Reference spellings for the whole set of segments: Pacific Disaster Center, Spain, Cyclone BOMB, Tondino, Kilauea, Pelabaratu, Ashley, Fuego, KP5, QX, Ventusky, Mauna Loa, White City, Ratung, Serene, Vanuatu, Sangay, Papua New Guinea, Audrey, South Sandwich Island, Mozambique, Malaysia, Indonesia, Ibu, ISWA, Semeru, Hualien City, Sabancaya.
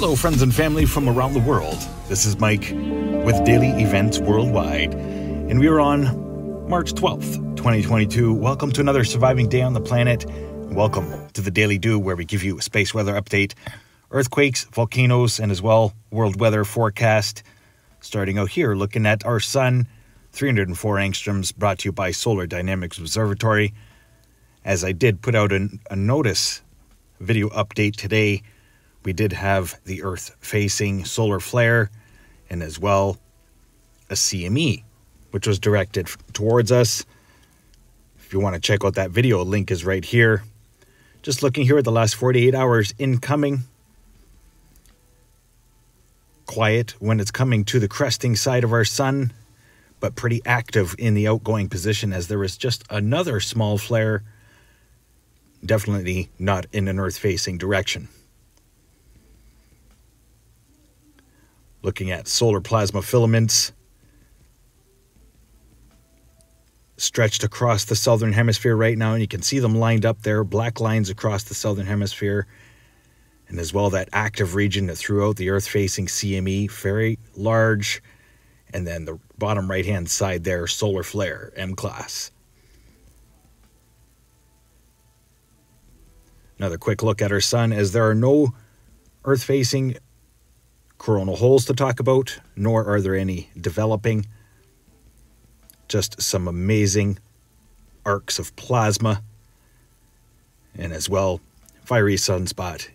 Hello, friends and family from around the world. This is Mike with Daily Events Worldwide, and we are on March 12th, 2022. Welcome to another surviving day on the planet. Welcome to the Daily Do, where we give you a space weather update, earthquakes, volcanoes, and as well, world weather forecast. Starting out here, looking at our sun, 304 angstroms, brought to you by Solar Dynamics Observatory. As I did put out a notice video update today, we did have the Earth facing solar flare and as well a CME, which was directed towards us. If you want to check out that video, link is right here. Just looking here at the last 48 hours incoming. Quiet when it's coming to the cresting side of our sun, but pretty active in the outgoing position as there is just another small flare, definitely not in an Earth-facing direction. Looking at solar plasma filaments stretched across the southern hemisphere right now, and you can see them lined up there, black lines across the southern hemisphere, and as well that active region that threw out the Earth-facing CME, very large, and then the bottom right-hand side there, solar flare, M-class. Another quick look at our sun, as there are no Earth-facing coronal holes to talk about, nor are there any developing. Just some amazing arcs of plasma, and as well, fiery sunspot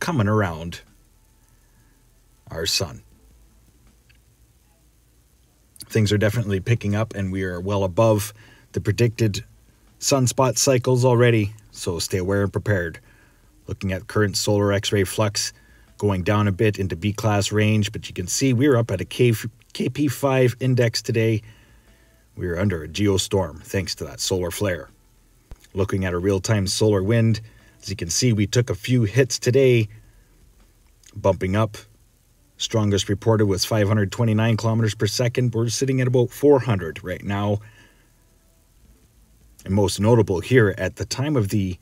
coming around our sun. Things are definitely picking up, and we are well above the predicted sunspot cycles already, so stay aware and prepared. Looking at current solar X-ray flux, going down a bit into B-class range, but you can see we're up at a KP5 index today. We're under a geostorm thanks to that solar flare. Looking at a real-time solar wind, as you can see, we took a few hits today, bumping up. Strongest reported was 529 kilometers per second. We're sitting at about 400 right now. And most notable here at the time of the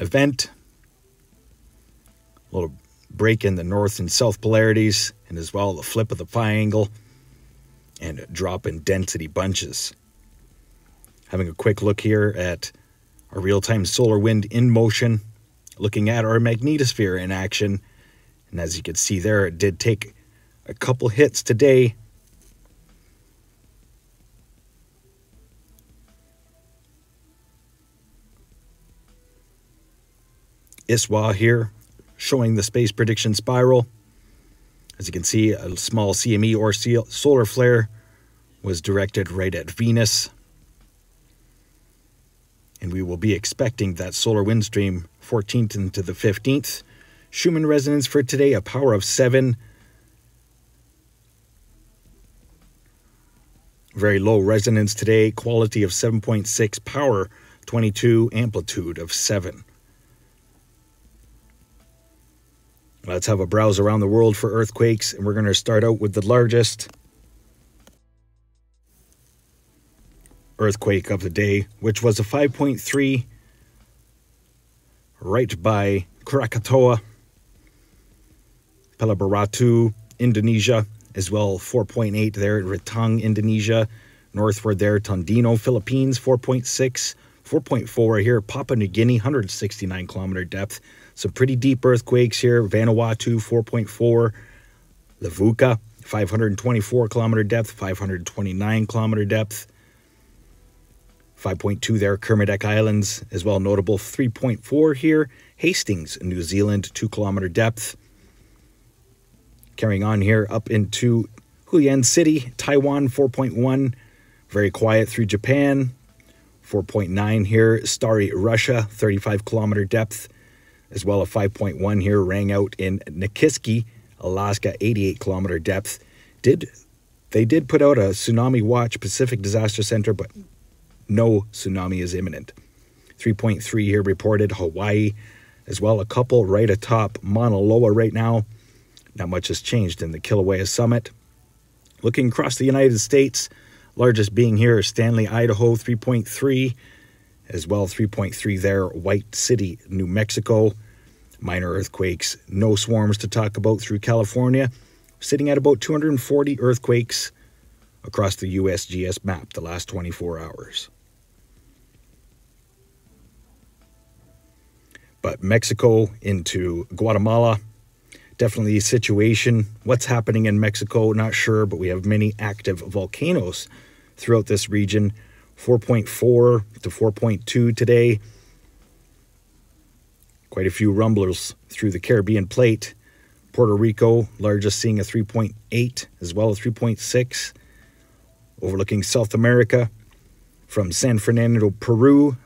event, a little break in the north and south polarities, and as well the flip of the phi angle and a drop in density bunches. Having a quick look here at our real-time solar wind in motion, looking at our magnetosphere in action. And as you can see there, it did take a couple hits today. ISWA here, showing the space prediction spiral. As you can see, a small CME or solar flare was directed right at Venus. And we will be expecting that solar wind stream 14th into the 15th. Schumann resonance for today, a power of 7. Very low resonance today, quality of 7.6, power 22, amplitude of 7. Let's have a browse around the world for earthquakes, and we're going to start out with the largest earthquake of the day, which was a 5.3 right by Krakatoa, Pelabaratu, Indonesia, as well 4.8 there at Ratung, Indonesia, northward there, Tondino, Philippines, 4.6, 4.4 here, Papua New Guinea, 169 kilometer depth, some pretty deep earthquakes here, Vanuatu, 4.4, Lavuka, 524 kilometer depth, 529 kilometer depth, 5.2 there, Kermadec Islands, as well notable, 3.4 here, Hastings, New Zealand, 2 kilometer depth. Carrying on here up into Hualien City, Taiwan, 4.1, very quiet through Japan, 4.9 here, Starry, Russia, 35 kilometer depth, as well a 5.1 here, rang out in Nikiski, Alaska, 88 kilometer depth. They did put out a tsunami watch, Pacific Disaster Center, but no tsunami is imminent. 3.3 here reported, Hawaii, as well a couple right atop Mauna Loa right now. Not much has changed in the Kilauea summit. Looking across the United States, largest being here is Stanley, Idaho, 3.3, as well 3.3 there, White City, New Mexico, Minor earthquakes, no swarms to talk about through California, sitting at about 240 earthquakes across the USGS map the last 24 hours. But Mexico into Guatemala, definitely a situation. What's happening in Mexico, not sure, but we have many active volcanoes throughout this region. 4.4 to 4.2 today. Quite a few rumblers through the Caribbean plate. Puerto Rico, largest, seeing a 3.8 as well as 3.6. Overlooking South America from San Fernando, Peru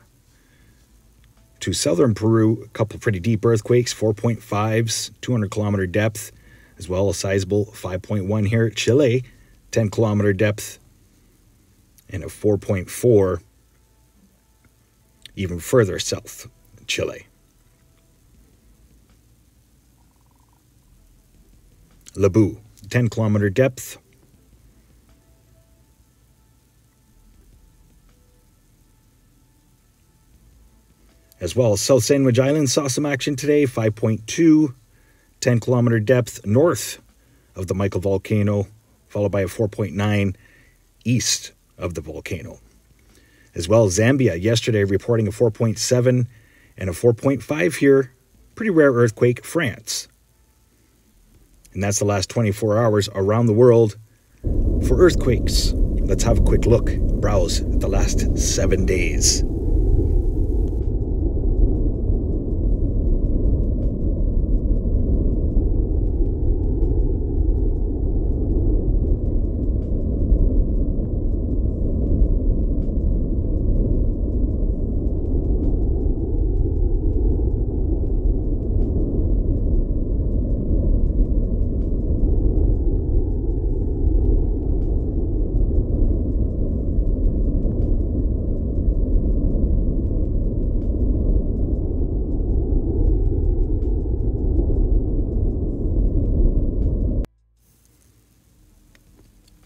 to southern Peru, a couple pretty deep earthquakes, 4.5s, 200-kilometer depth, as well as sizable 5.1 here at Chile, 10-kilometer depth, and a 4.4 even further south, Chile. Labu, 10-kilometer depth. As well as South Sandwich Island saw some action today, 5.2, 10-kilometer depth north of the Michael volcano, followed by a 4.9 east of the volcano. As well as Zambia yesterday reporting a 4.7 and a 4.5 here, pretty rare earthquake, France. And that's the last 24 hours around the world for earthquakes. Let's have a quick look, browse at the last 7 days.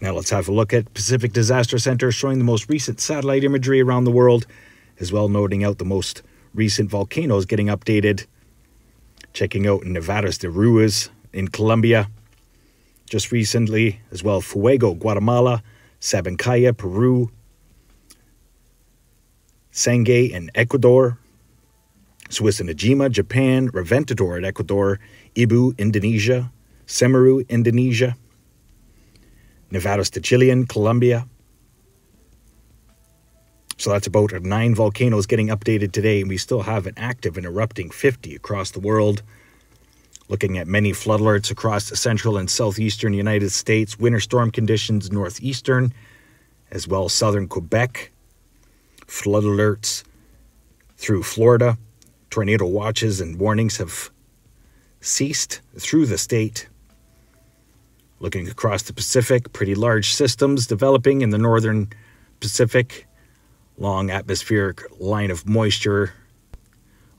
Now let's have a look at Pacific Disaster Center, showing the most recent satellite imagery around the world, as well noting out the most recent volcanoes getting updated. Checking out Nevada's De Ruiz in Colombia just recently, as well Fuego, Guatemala, Sabancaya, Peru, Sangay in Ecuador, Swiss and Ajima, Japan, Reventador in Ecuador, Ibu, Indonesia, Semeru, Indonesia, Nevados to Chile and Colombia. So that's about 9 volcanoes getting updated today, and we still have an active and erupting 50 across the world. Looking at many flood alerts across the central and southeastern United States, winter storm conditions northeastern, as well as southern Quebec. Flood alerts through Florida. Tornado watches and warnings have ceased through the state. Looking across the Pacific, pretty large systems developing in the northern Pacific. Long atmospheric line of moisture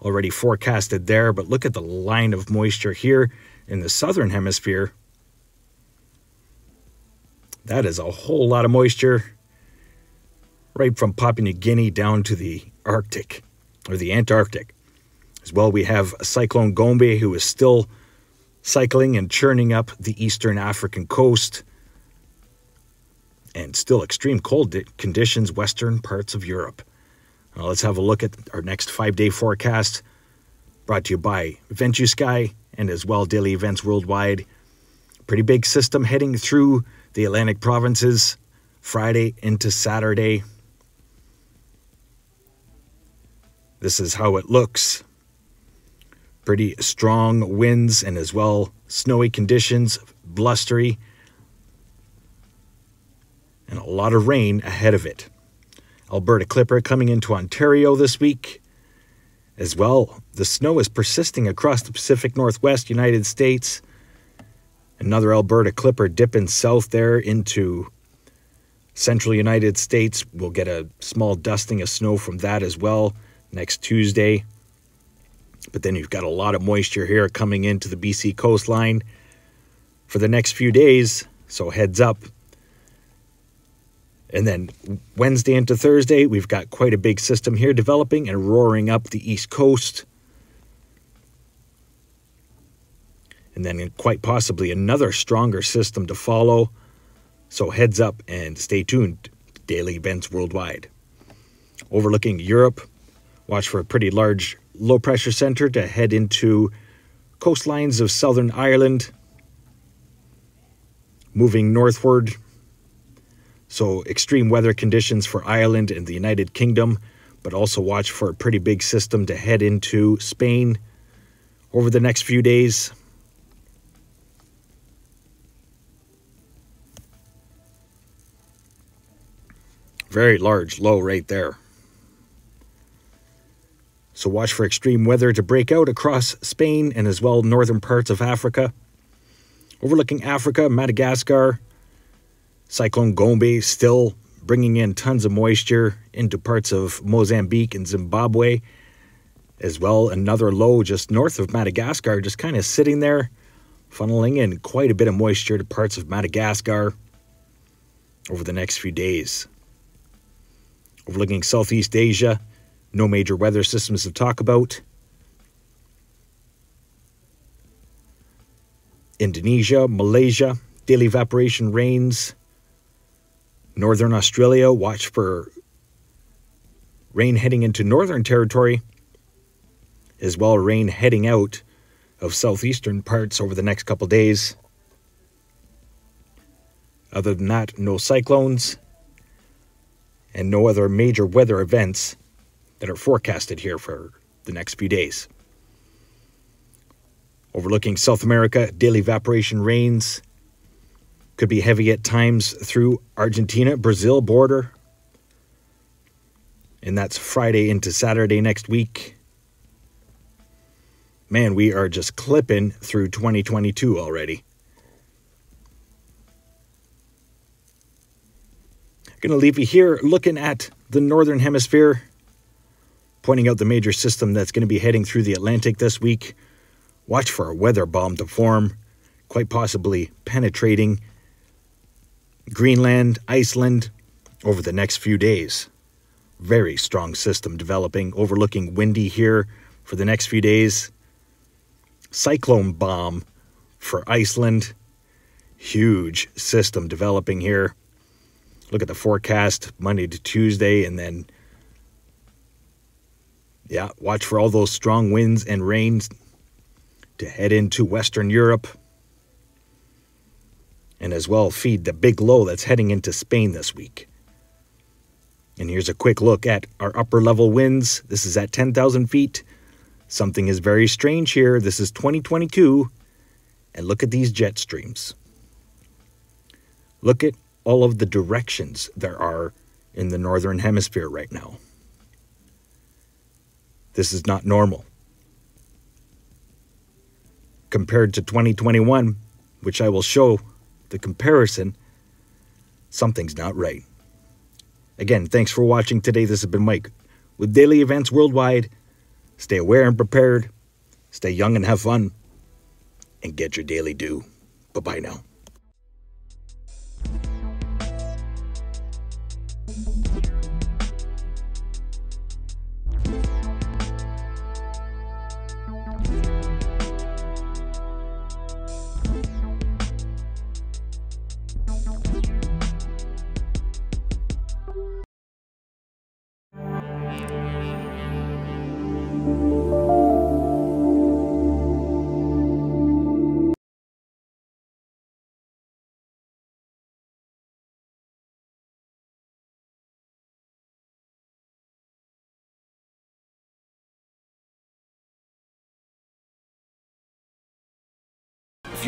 already forecasted there, but look at the line of moisture here in the southern hemisphere. That is a whole lot of moisture, right from Papua New Guinea down to the Arctic, or the Antarctic. As well, we have Cyclone Gombe, who is still cycling and churning up the eastern African coast, and still extreme cold conditions western parts of Europe. Now let's have a look at our next 5-day forecast, brought to you by VentuSky and as well Daily Events Worldwide. Pretty big system heading through the Atlantic provinces Friday into Saturday. This is how it looks. Pretty strong winds and as well snowy conditions, blustery, and a lot of rain ahead of it. Alberta Clipper coming into Ontario this week. As well, the snow is persisting across the Pacific Northwest United States. Another Alberta Clipper dipping south there into central United States. We'll get a small dusting of snow from that as well next Tuesday. But then you've got a lot of moisture here coming into the BC coastline for the next few days, so heads up. And then Wednesday into Thursday, we've got quite a big system here developing and roaring up the east coast. and then quite possibly another stronger system to follow. So heads up and stay tuned. Daily events worldwide. Overlooking Europe, watch for a pretty large low-pressure center to head into coastlines of southern Ireland, moving northward. So extreme weather conditions for Ireland and the United Kingdom, but also watch for a pretty big system to head into Spain over the next few days. Very large low right there. So watch for extreme weather to break out across Spain and as well northern parts of Africa. Overlooking Africa, Madagascar, Cyclone Gombe still bringing in tons of moisture into parts of Mozambique and Zimbabwe. As well, another low just north of Madagascar, just kind of sitting there, funneling in quite a bit of moisture to parts of Madagascar over the next few days. Overlooking Southeast Asia, no major weather systems to talk about. Indonesia, Malaysia, daily evaporation rains. Northern Australia, watch for rain heading into Northern Territory, as well rain heading out of southeastern parts over the next couple days. Other than that, no cyclones and no other major weather events that are forecasted here for the next few days. Overlooking South America, daily evaporation rains could be heavy at times through Argentina-Brazil border. And that's Friday into Saturday next week. Man, we are just clipping through 2022 already. Going to leave you here looking at the northern hemisphere, pointing out the major system that's going to be heading through the Atlantic this week. Watch for a weather bomb to form, quite possibly penetrating Greenland, Iceland over the next few days. Very strong system developing, overlooking windy here for the next few days. Cyclone bomb for Iceland. Huge system developing here. Look at the forecast Monday to Tuesday, and then, yeah, watch for all those strong winds and rains to head into Western Europe. And as well, feed the big low that's heading into Spain this week. And here's a quick look at our upper level winds. This is at 10,000 feet. Something is very strange here. This is 2022. And look at these jet streams. Look at all of the directions there are in the northern hemisphere right now. This is not normal. Compared to 2021, which I will show the comparison, something's not right. Again, thanks for watching today. This has been Mike with Daily Events Worldwide. Stay aware and prepared. Stay young and have fun. And get your daily due. Bye-bye now. If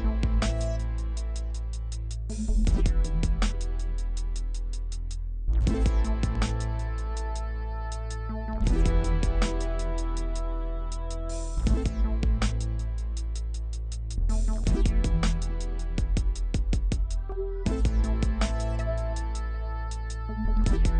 world.